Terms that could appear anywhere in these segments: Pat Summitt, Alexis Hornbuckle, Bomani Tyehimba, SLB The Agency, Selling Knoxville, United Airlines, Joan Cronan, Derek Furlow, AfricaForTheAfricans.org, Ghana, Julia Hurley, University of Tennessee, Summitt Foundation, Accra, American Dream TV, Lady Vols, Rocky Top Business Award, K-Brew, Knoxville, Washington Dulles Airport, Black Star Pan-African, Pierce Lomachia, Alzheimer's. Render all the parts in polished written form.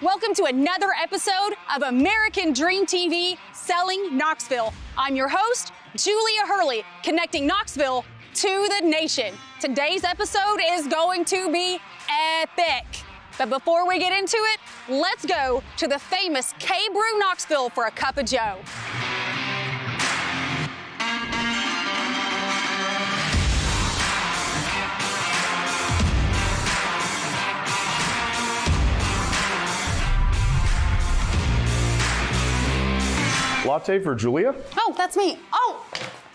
Welcome to another episode of American Dream TV, Selling Knoxville. I'm your host, Julia Hurley, connecting Knoxville to the nation. Today's episode is going to be epic. But before we get into it, let's go to the famous K-Brew Knoxville for a cup of joe. Latte for Julia. Oh, that's me. Oh,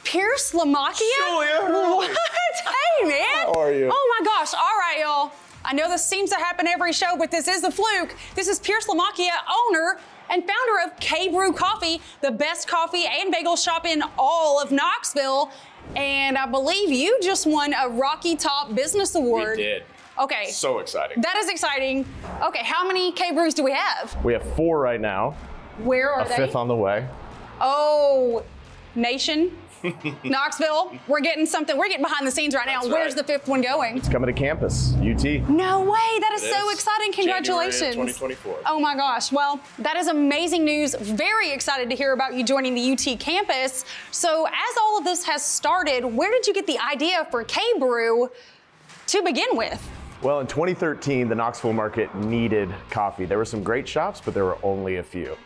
Pierce Lomachia. Julia. What? Hey, man. How are you? Oh my gosh. All right, y'all. I know this seems to happen every show, but this is a fluke. This is Pierce Lomachia, owner and founder of K-Brew Coffee, the best coffee and bagel shop in all of Knoxville. And I believe you just won a Rocky Top Business Award. We did. Okay. So exciting. That is exciting. Okay, how many K-Brews do we have? We have 4 right now. Where are they? A 5th on the way. Oh, nation, Knoxville, we're getting something. We're getting behind the scenes right now. That's Where's the 5th one going? It's coming to campus, UT. No way, that is so exciting. Congratulations. January 2024. Oh my gosh, well, that is amazing news. Very excited to hear about you joining the UT campus. So as all of this has started, where did you get the idea for K-Brew to begin with? Well, in 2013, the Knoxville market needed coffee. There were some great shops, but there were only a few.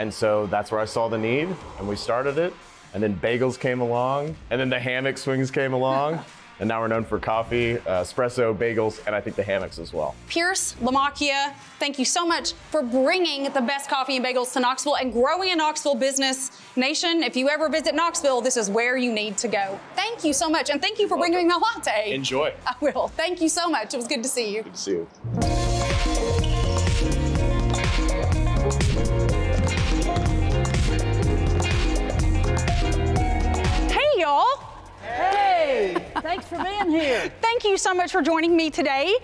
And so that's where I saw the need, and we started it. And then bagels came along, and then the hammock swings came along. And now we're known for coffee, espresso, bagels, and I think the hammocks as well. Pierce Lomachia, thank you so much for bringing the best coffee and bagels to Knoxville and growing a Knoxville business. Nation, if you ever visit Knoxville, this is where you need to go. Thank you so much, and thank you for bringing my latte. Enjoy. I will. Thank you so much. It was good to see you. Good to see you. Hey, y'all. Hey, thanks for being here. Thank you so much for joining me today.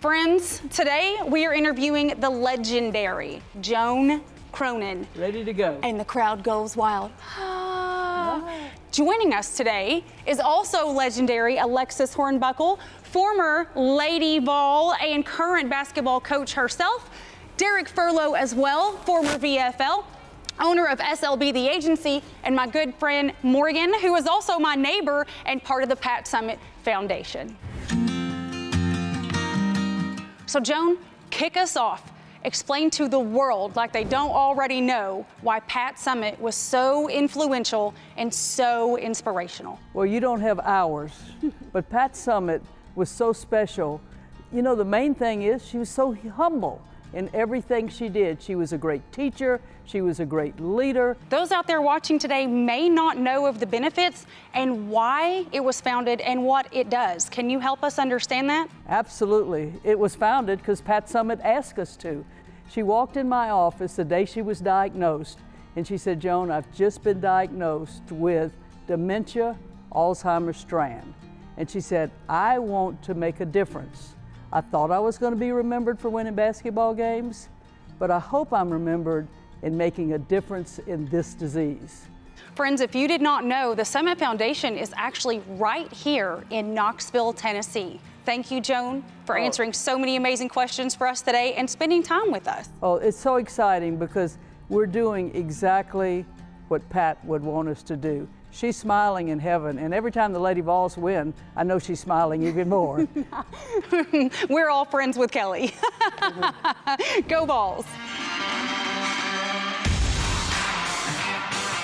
Friends, today we are interviewing the legendary Joan Cronan. Ready to go. And the crowd goes wild. Wow. Joining us today is also legendary Alexis Hornbuckle, former Lady Vol and current basketball coach herself. Derek Furlow as well, former VFL. Owner of SLB The Agency, and my good friend Morgan, who is also my neighbor and part of the Pat Summitt Foundation. So Joan, kick us off. Explain to the world, like they don't already know, why Pat Summitt was so influential and so inspirational. Well, you don't have hours, but Pat Summitt was so special. You know, the main thing is she was so humble. In everything she did, she was a great teacher, she was a great leader. Those out there watching today may not know of the benefits and why it was founded and what it does. Can you help us understand that? Absolutely. It was founded because Pat Summitt asked us to. She walked in my office the day she was diagnosed and she said, Joan, I've just been diagnosed with dementia, Alzheimer's strand. And she said, I want to make a difference. I thought I was going to be remembered for winning basketball games, but I hope I'm remembered in making a difference in this disease. Friends, if you did not know, the Summitt Foundation is actually right here in Knoxville, Tennessee. Thank you, Joan, for answering so many amazing questions for us today and spending time with us. Oh, it's so exciting because we're doing exactly what Pat would want us to do. She's smiling in heaven, and every time the Lady Vols win, I know she's smiling even more. We're all friends with Kelly. Go Vols.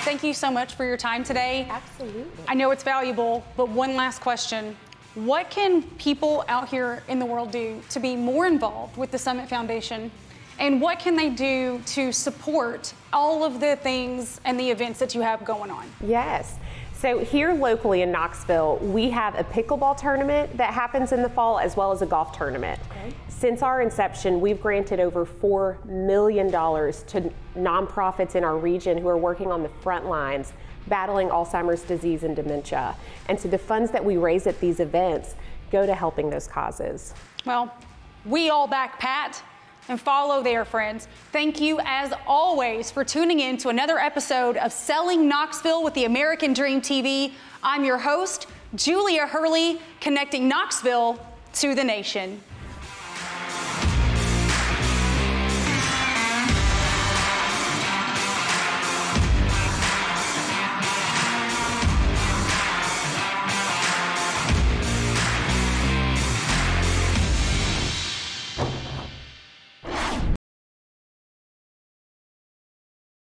Thank you so much for your time today. Absolutely. I know it's valuable, but one last question. What can people out here in the world do to be more involved with the Summitt Foundation? And what can they do to support all of the things and the events that you have going on? Yes. So here locally in Knoxville, we have a pickleball tournament that happens in the fall as well as a golf tournament. Okay. Since our inception, we've granted over $4 million to nonprofits in our region who are working on the front lines, battling Alzheimer's disease and dementia. And so the funds that we raise at these events go to helping those causes. Well, we all back Pat. And follow there, friends. Thank you, as always, for tuning in to another episode of Selling Knoxville with the American Dream TV. I'm your host, Julia Hurley, connecting Knoxville to the nation.